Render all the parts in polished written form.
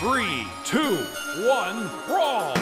3, 2, 1, brawl!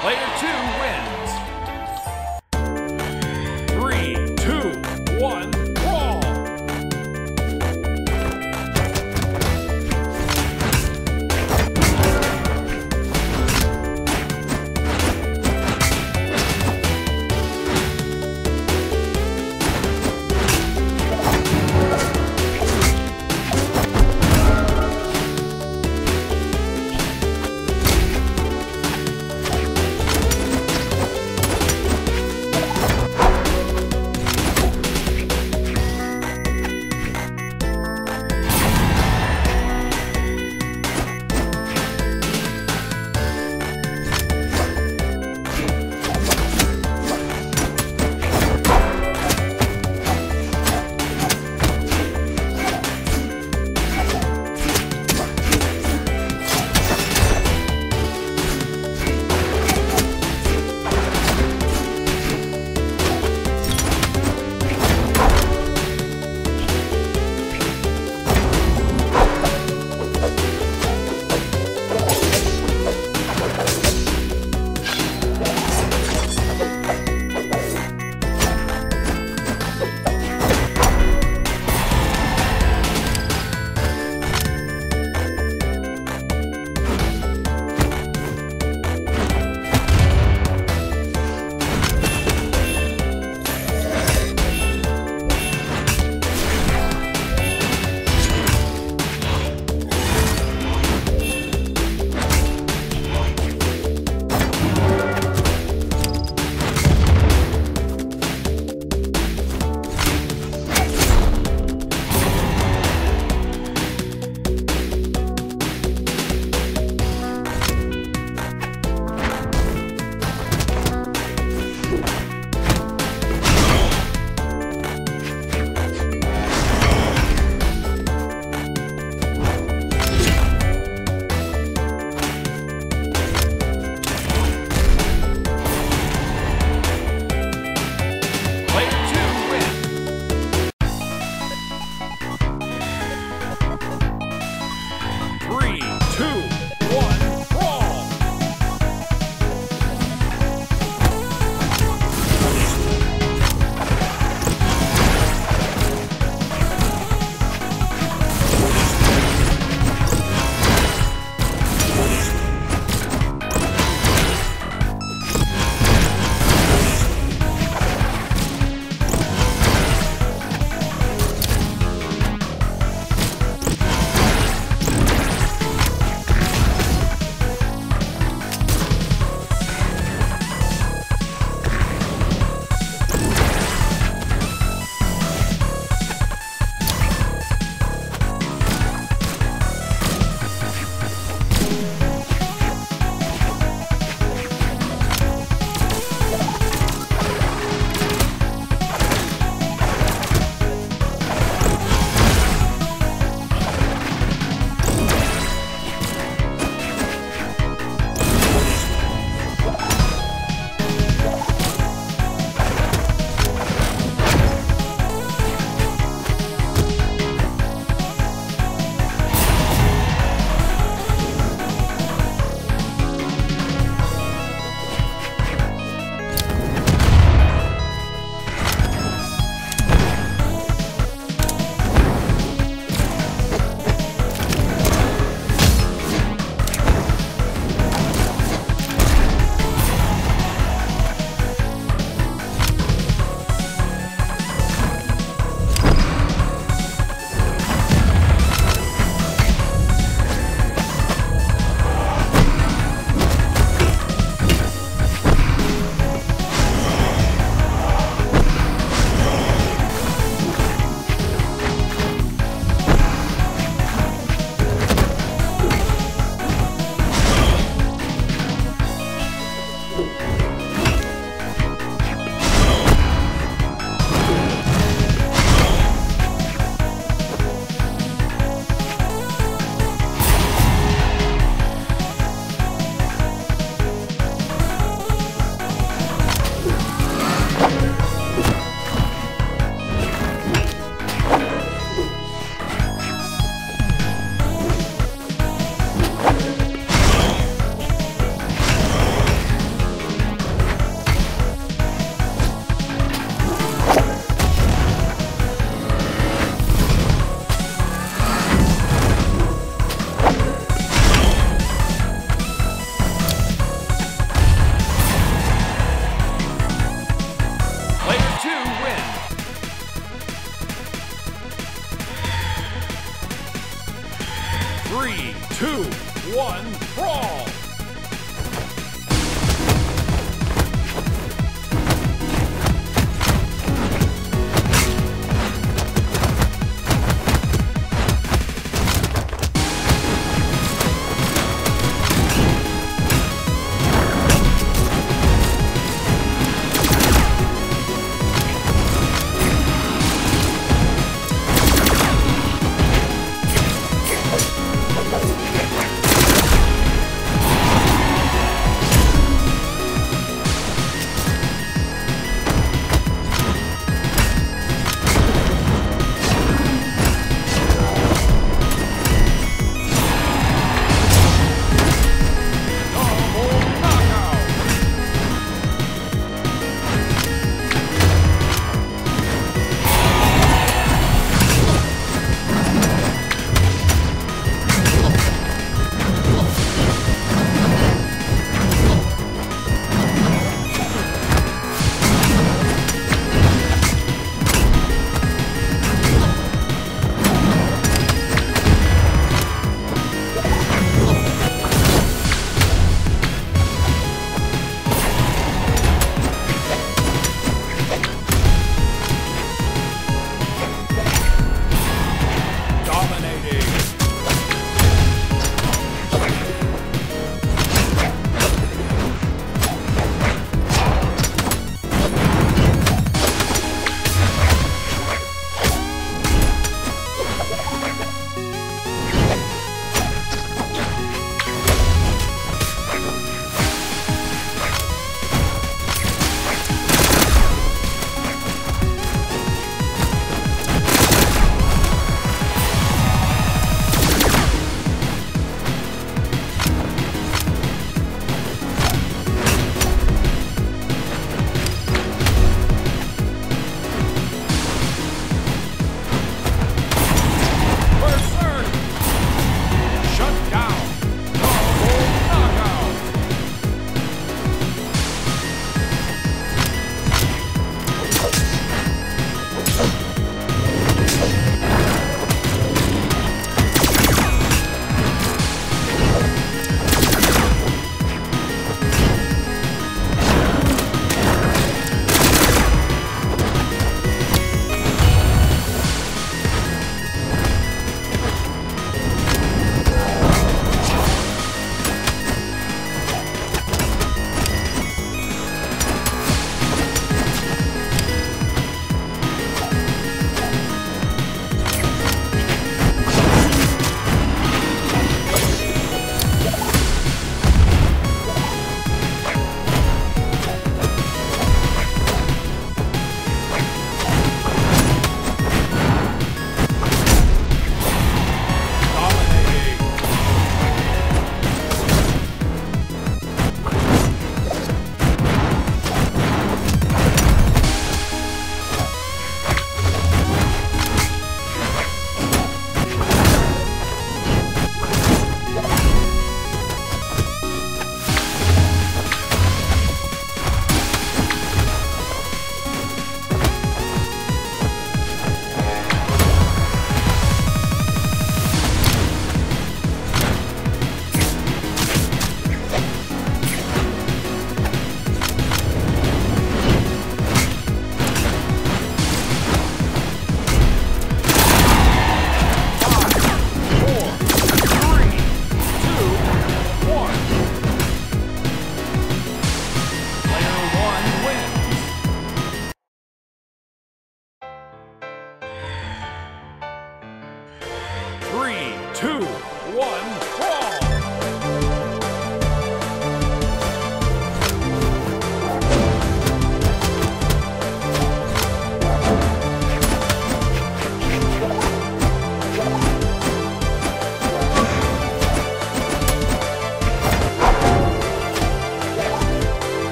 Player 2 wins. 3, 2, 1, brawl! one.